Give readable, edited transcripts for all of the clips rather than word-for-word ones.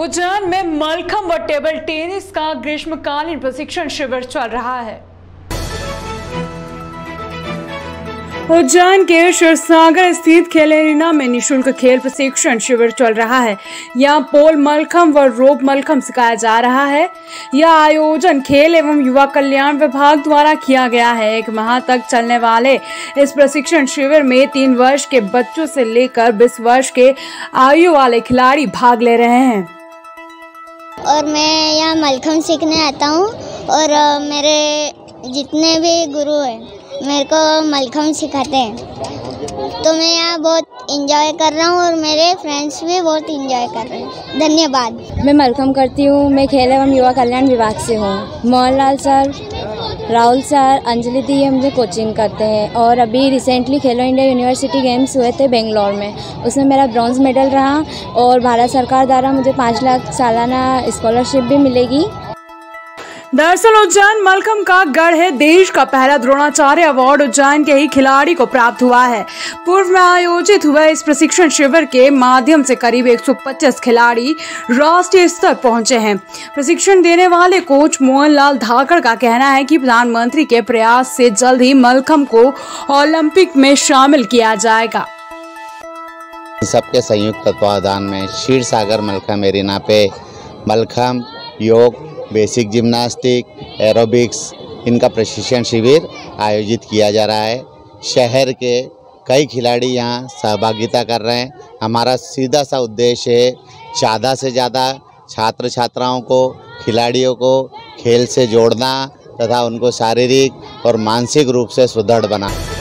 उज्जैन में मलखम्ब व table tennis का ग्रीष्मकालीन प्रशिक्षण शिविर चल रहा है। उज्जैन के क्षीरसागर स्थित खेल एरिना में निःशुल्क खेल प्रशिक्षण शिविर चल रहा है। यहाँ पोल मलखम्ब व रोप मलखम्ब सिखाया जा रहा है। यह आयोजन खेल एवं युवा कल्याण विभाग द्वारा किया गया है। 1 माह तक चलने वाले इस प्रशिक्षण शिविर में 3 वर्ष के बच्चों से लेकर 20 वर्ष के आयु वाले खिलाड़ी भाग ले रहे हैं। और मैं यहाँ मलखम्ब सीखने आता हूँ और मेरे जितने भी गुरु हैं मेरे को मलखम्ब सिखाते हैं, तो मैं यहाँ बहुत इंजॉय कर रहा हूँ और मेरे फ्रेंड्स भी बहुत इंजॉय कर रहे हैं। धन्यवाद। मैं मलखम्ब करती हूँ। मैं खेल एवं युवा कल्याण विभाग से हूँ। मोहन लाल सर, राहुल सर, अंजलि दी ये मुझे कोचिंग करते हैं। और अभी रिसेंटली खेलो इंडिया यूनिवर्सिटी गेम्स हुए थे बेंगलोर में, उसमें मेरा ब्रॉन्ज मेडल रहा और भारत सरकार द्वारा मुझे 5 लाख सालाना स्कॉलरशिप भी मिलेगी। दरअसल उज्जैन मलखम्ब का गढ़ है। देश का पहला द्रोणाचार्य अवार्ड उज्जैन के ही खिलाड़ी को प्राप्त हुआ है। पूर्व में आयोजित हुए इस प्रशिक्षण शिविर के माध्यम से करीब 125 खिलाड़ी राष्ट्रीय स्तर पहुंचे हैं। प्रशिक्षण देने वाले कोच मोहन लाल धाकड़ का कहना है कि प्रधानमंत्री के प्रयास से जल्द ही मलखम्ब को ओलम्पिक में शामिल किया जाएगा। सबके संयुक्त तत्वाधान में क्षीरसागर मलखम्ब एरिना पे मलखम्ब, योग, बेसिक जिम्नास्टिक, एरोबिक्स, इनका प्रशिक्षण शिविर आयोजित किया जा रहा है। शहर के कई खिलाड़ी यहाँ सहभागिता कर रहे हैं। हमारा सीधा सा उद्देश्य है ज़्यादा से ज़्यादा छात्र छात्राओं को, खिलाड़ियों को खेल से जोड़ना तथा उनको शारीरिक और मानसिक रूप से सुदृढ़ बनाना।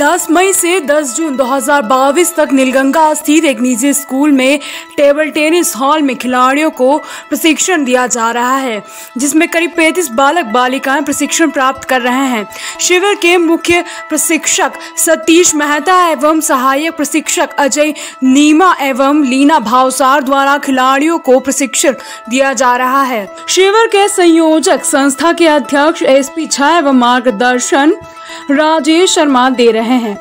10 मई से 10 जून 2022 तक नीलगंगा स्थित एक निजी स्कूल में टेबल टेनिस हॉल में खिलाड़ियों को प्रशिक्षण दिया जा रहा है, जिसमें करीब 35 बालक बालिकाएं प्रशिक्षण प्राप्त कर रहे हैं। शिविर के मुख्य प्रशिक्षक सतीश मेहता एवं सहायक प्रशिक्षक अजय नीमा एवं लीना भावसार द्वारा खिलाड़ियों को प्रशिक्षण दिया जा रहा है। शिविर के संयोजक संस्था के अध्यक्ष SP झा एवं मार्गदर्शन राजेश शर्मा दे रहे हैं।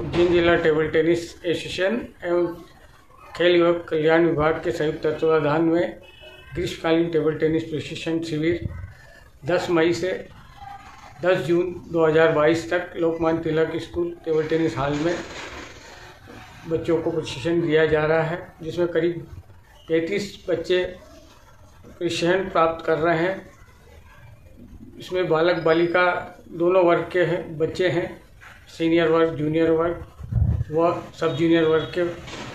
उज्जैन जिला टेबल टेनिस एसोसिएशन एवं खेल युवा कल्याण विभाग के संयुक्त तत्वाधान में ग्रीष्मकालीन टेबल टेनिस प्रशिक्षण शिविर 10 मई से 10 जून 2022 तक Lokmanya Tilak school table tennis hall में बच्चों को प्रशिक्षण दिया जा रहा है, जिसमें करीब 33 बच्चे प्रशिक्षण प्राप्त कर रहे हैं। इसमें बालक बालिका दोनों वर्ग के हैं, बच्चे हैं, सीनियर वर्ग, जूनियर वर्ग व सब जूनियर वर्ग के